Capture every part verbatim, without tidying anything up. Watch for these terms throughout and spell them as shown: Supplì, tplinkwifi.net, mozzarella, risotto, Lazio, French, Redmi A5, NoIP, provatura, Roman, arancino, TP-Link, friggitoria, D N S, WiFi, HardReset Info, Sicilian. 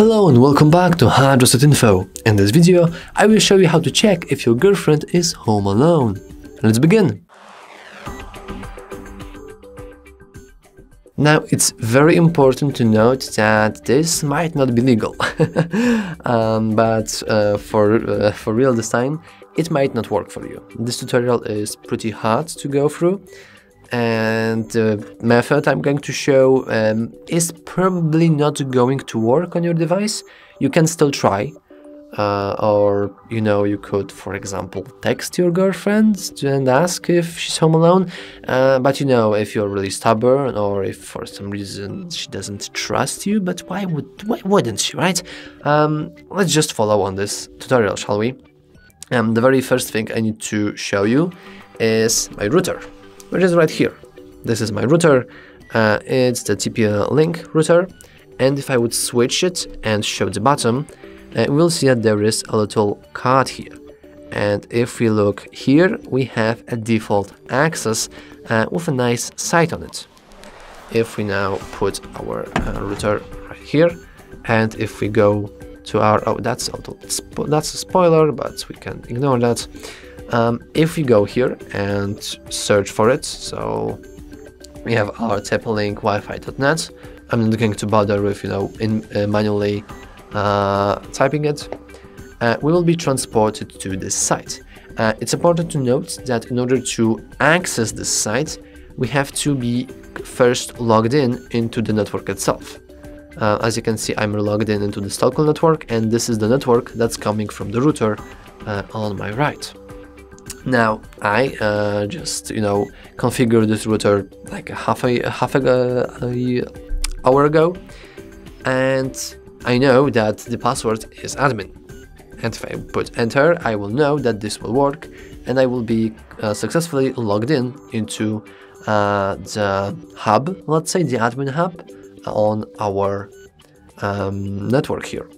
Hello and welcome back to HardReset Info. In this video, I will show you how to check if your girlfriend is home alone. Let's begin! Now, it's very important to note that this might not be legal, um, but uh, for, uh, for real this time, it might not work for you. This tutorial is pretty hard to go through, and the method I'm going to show um, is probably not going to work on your device. You can still try, uh, or you know, you could, for example, text your girlfriend and ask if she's home alone, uh, but you know, if you're really stubborn or if for some reason she doesn't trust you, but why would why wouldn't she, right? Um, let's just follow on this tutorial, shall we? Um, the very first thing I need to show you is my router, which is right here. This is my router, uh, it's the T P-Link router, and if I would switch it and show the bottom, uh, we'll see that there is a little card here. And if we look here, we have a default access uh, with a nice site on it. If we now put our uh, router right here, and if we go to our, oh, that's a, little spo that's a spoiler, but we can ignore that. Um, if we go here and search for it, so we have our T P link wifi dot net. I'm not going to bother with, you know, in, uh, manually uh, typing it. Uh, we will be transported to this site. Uh, it's important to note that in order to access this site, we have to be first logged in into the network itself. Uh, as you can see, I'm logged in into the local network, and this is the network that's coming from the router uh, on my right. Now, I uh, just, you know, configured this router like a half a, a half a, a hour ago, and I know that the password is admin. And if I put enter, I will know that this will work, and I will be uh, successfully logged in into uh, the hub, let's say the admin hub, on our um, network here.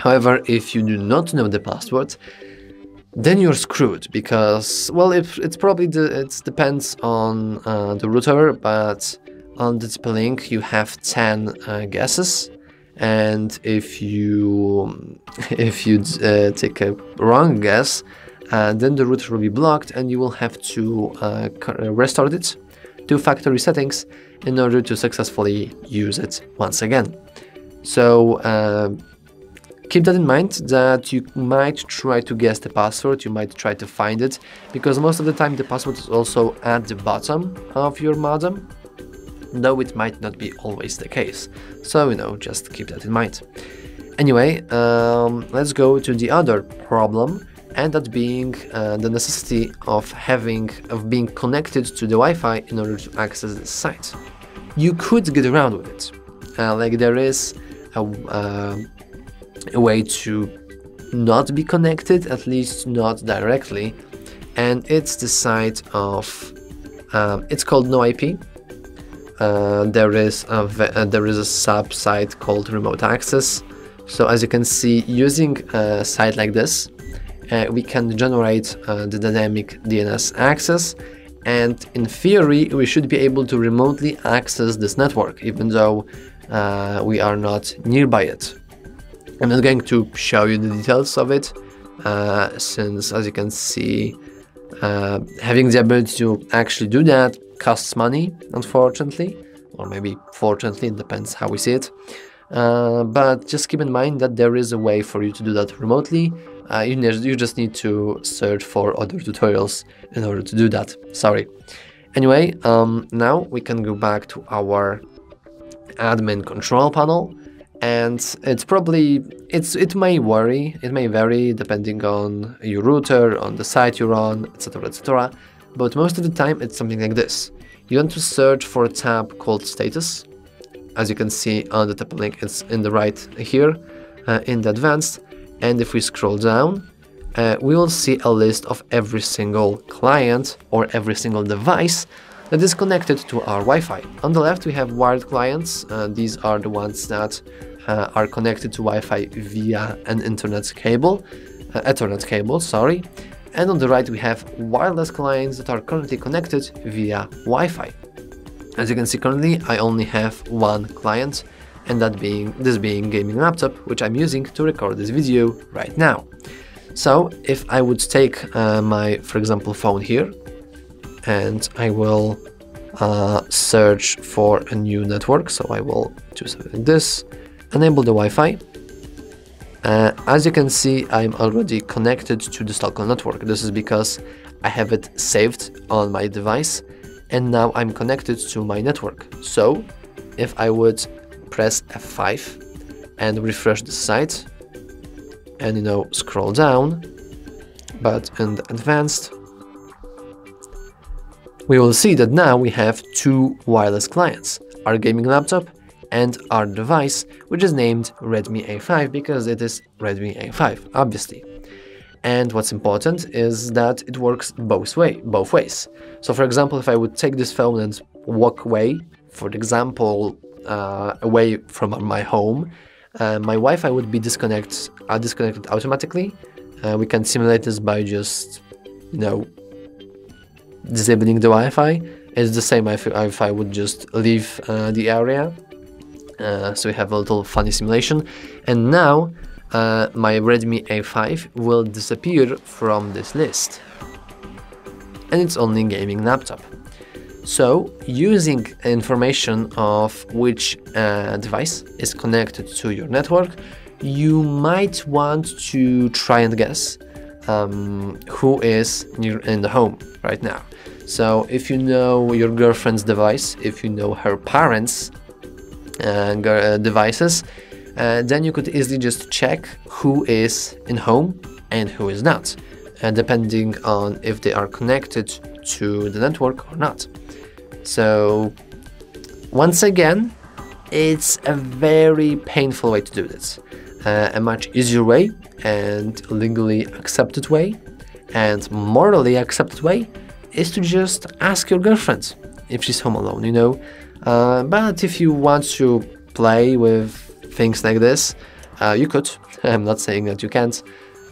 However, if you do not know the password, then you're screwed, because, well, it, it's probably the, it depends on uh, the router, but on the T P-Link you have ten uh, guesses, and if you if you uh, take a wrong guess, uh, then the router will be blocked, and you will have to uh, restart it to factory settings in order to successfully use it once again. So. Uh, Keep that in mind, that you might try to guess the password, you might try to find it, because most of the time the password is also at the bottom of your modem, though it might not be always the case. So, you know, just keep that in mind. Anyway, um, let's go to the other problem, and that being uh, the necessity of having of being connected to the Wi-Fi in order to access this site. You could get around with it, uh, like there is a uh, a way to not be connected, at least not directly, and it's the site of um, it's called NoIP. Uh, there is a uh, there is a sub site called Remote Access. So as you can see, using a site like this, uh, we can generate uh, the dynamic D N S access, and in theory we should be able to remotely access this network, even though uh, we are not nearby it. I'm not going to show you the details of it, uh, since, as you can see, uh, having the ability to actually do that costs money, unfortunately, or maybe fortunately, it depends how we see it. Uh, but just keep in mind that there is a way for you to do that remotely. Uh, you, ne you just need to search for other tutorials in order to do that. Sorry. Anyway, um, now we can go back to our admin control panel. And it's probably, it's it may vary, it may vary depending on your router, on the site you're on, et cetera, et cetera. But most of the time it's something like this. You want to search for a tab called status. As you can see on the T P-Link, it's in the right here, uh, in the advanced. And if we scroll down, uh, we will see a list of every single client or every single device that is connected to our Wi-Fi. On the left we have wired clients, uh, these are the ones that uh, are connected to Wi-Fi via an internet cable, uh, Ethernet cable, sorry. And on the right we have wireless clients that are currently connected via Wi-Fi. As you can see, currently I only have one client and that being this being gaming laptop, which I'm using to record this video right now. So if I would take uh, my, for example, phone here, and I will uh, search for a new network. So I will choose something like this, enable the Wi-Fi. Uh, as you can see, I'm already connected to this local network. This is because I have it saved on my device, and now I'm connected to my network. So if I would press F five and refresh the site and, you know, scroll down, but in the advanced, we will see that now we have two wireless clients, our gaming laptop and our device, which is named Redmi A five because it is Redmi A five, obviously. And what's important is that it works both way, both ways. So for example, if I would take this phone and walk away, for example, uh, away from my home, uh, my Wi-Fi would be disconnect, uh, disconnected automatically. Uh, we can simulate this by just, you know, disabling the Wi-Fi. It's the same if, if I would just leave uh, the area. Uh, so we have a little funny simulation, and now uh, my Redmi A five will disappear from this list, and it's only gaming laptop. So using information of which uh, device is connected to your network, you might want to try and guess um, who is near in the home right now. So if you know your girlfriend's device, if you know her parents' and uh, devices, uh, then you could easily just check who is in home and who is not, uh, depending on if they are connected to the network or not. So once again, it's a very painful way to do this, uh, a much easier way and legally accepted way and morally accepted way is to just ask your girlfriend if she's home alone, you know. Uh, but if you want to play with things like this, uh, you could. I'm not saying that you can't.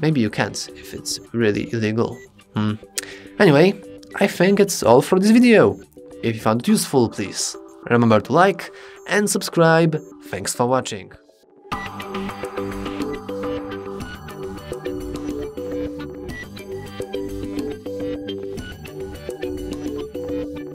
Maybe you can't if it's really illegal. Hmm. Anyway, I think it's all for this video. If you found it useful, please remember to like and subscribe. Thanks for watching.